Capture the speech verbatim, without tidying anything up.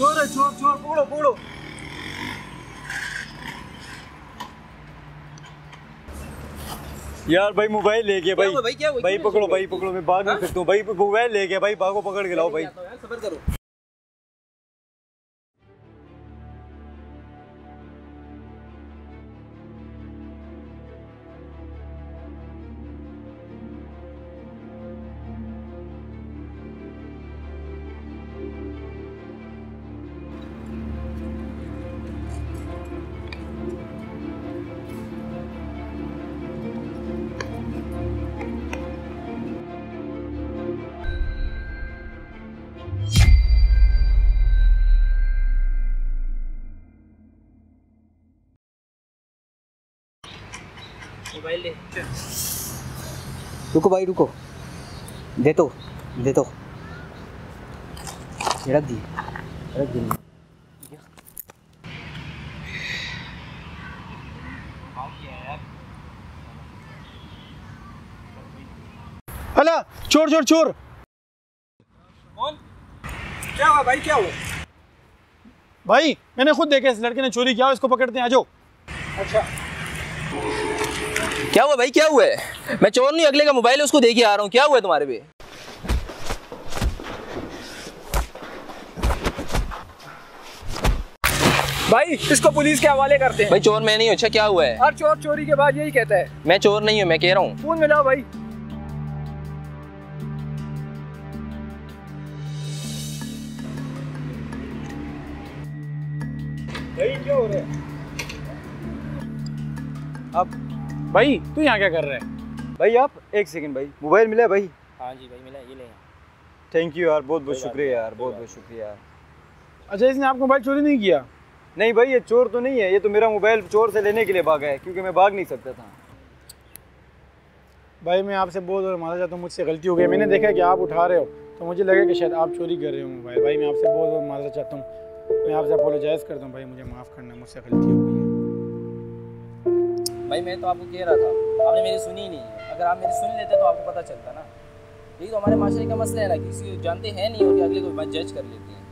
छोड़ छोड़ छोड़ पकड़ो पकड़ो। यार भाई मोबाइल ले गया भाई भाई क्या भाई पकड़ो भाई पकड़ो मैं भाग नहीं सकता हूँ भाई मोबाइल ले गया भाई भागो पकड़ के लाओ भाई सब्र करो। रुको भाई रुको दे तो दे तो रख दी रख दी अला छोड़ छोड़ छोड़ कौन क्या हुआ भाई क्या हुआ भाई मैंने खुद देखा इस लड़के ने चोरी किया इसको पकड़ते हैं आ जाओ। अच्छा क्या हुआ भाई क्या हुआ है? मैं चोर नहीं अगले का मोबाइल है उसको देके आ रहा हूँ। क्या हुआ है तुम्हारे पे? भाई इसको पुलिस के हवाले करते हैं। भाई चोर मैं नहीं हूँ। अच्छा क्या हुआ है? हर चोर चोरी के बाद यही कहता है। मैं चोर नहीं हूँ मैं कह रहा हूँ। फोन मिलाओ भाई। भाई क्या हो रहा है? अब भाई तू यहाँ क्या कर रहा है? भाई आप एक सेकंड भाई मोबाइल मिला है भाई? हाँ जी भाई मिला है ये ले। थैंक यू यार बहुत बहुत शुक्रिया यार बहुत बहुत शुक्रिया यार। अच्छा इसने आपका मोबाइल चोरी नहीं किया? नहीं भाई ये चोर तो नहीं है ये तो मेरा मोबाइल चोर से लेने के लिए भागा है क्योंकि मैं भाग नहीं सकता था। भाई मैं आपसे बहुत और माफी चाहता हूँ मुझसे गलती हो गई। मैंने देखा कि आप उठा रहे हो तो मुझे लगा कि शायद आप चोरी कर रहे हो मोबाइल। भाई मैं आपसे बहुत और माफी चाहता हूँ। मैं आपसे अपोलोजाइज़ करता हूँ भाई मुझे माफ़ करना मुझसे गलती हो गई। भाई मैं तो आपको कह रहा था आपने मेरी सुनी ही नहीं। अगर आप मेरी सुन लेते तो आपको पता चलता ना। यही तो हमारे माशरे का मसला है ना किसी जानते हैं नहीं और अगले को जज कर लेते हैं।